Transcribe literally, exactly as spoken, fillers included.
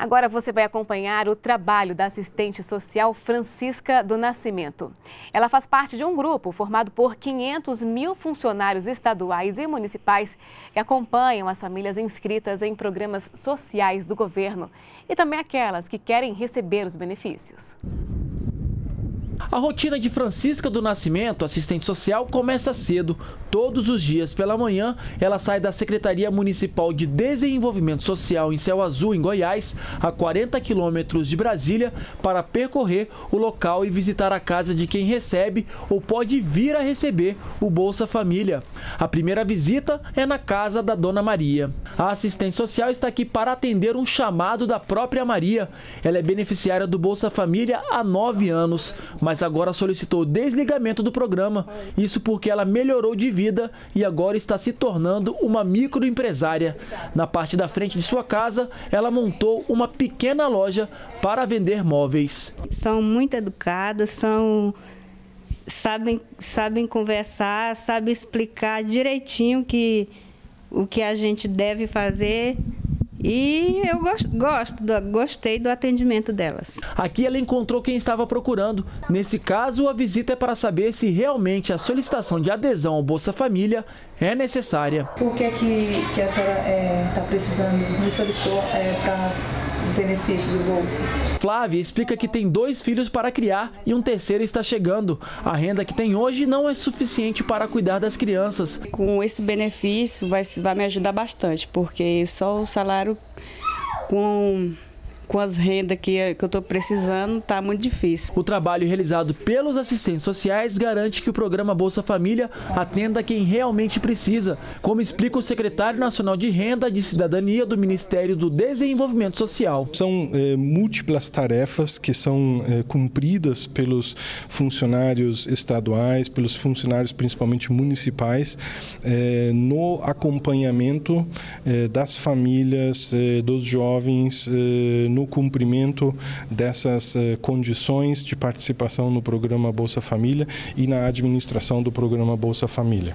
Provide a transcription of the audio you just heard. Agora você vai acompanhar o trabalho da assistente social Francisca do Nascimento. Ela faz parte de um grupo formado por quinhentos mil funcionários estaduais e municipais que acompanham as famílias inscritas em programas sociais do governo e também aquelas que querem receber os benefícios. A rotina de Francisca do Nascimento, assistente social, começa cedo. Todos os dias pela manhã, ela sai da Secretaria Municipal de Desenvolvimento Social em Céu Azul, em Goiás, a quarenta quilômetros de Brasília, para percorrer o local e visitar a casa de quem recebe ou pode vir a receber o Bolsa Família. A primeira visita é na casa da Dona Maria. A assistente social está aqui para atender um chamado da própria Maria. Ela é beneficiária do Bolsa Família há nove anos, mas mas agora solicitou o desligamento do programa. Isso porque ela melhorou de vida e agora está se tornando uma microempresária. Na parte da frente de sua casa, ela montou uma pequena loja para vender móveis. São muito educadas, são, sabem, sabem conversar, sabem explicar direitinho que, o que a gente deve fazer. E eu gosto, gosto do, gostei do atendimento delas. Aqui ela encontrou quem estava procurando. Nesse caso, a visita é para saber se realmente a solicitação de adesão ao Bolsa Família é necessária. O que é que, que a senhora está é, precisando? Me solicitou é, para... benefício do Bolsa. Flávia explica que tem dois filhos para criar e um terceiro está chegando. A renda que tem hoje não é suficiente para cuidar das crianças. Com esse benefício vai, vai me ajudar bastante, porque só o salário com... com as rendas que, que eu estou precisando, está muito difícil. O trabalho realizado pelos assistentes sociais garante que o programa Bolsa Família atenda quem realmente precisa, como explica o secretário nacional de Renda de Cidadania do Ministério do Desenvolvimento Social. São é, múltiplas tarefas que são é, cumpridas pelos funcionários estaduais, pelos funcionários principalmente municipais, é, no acompanhamento é, das famílias, é, dos jovens, é, no no cumprimento dessas eh, condições de participação no programa Bolsa Família e na administração do programa Bolsa Família.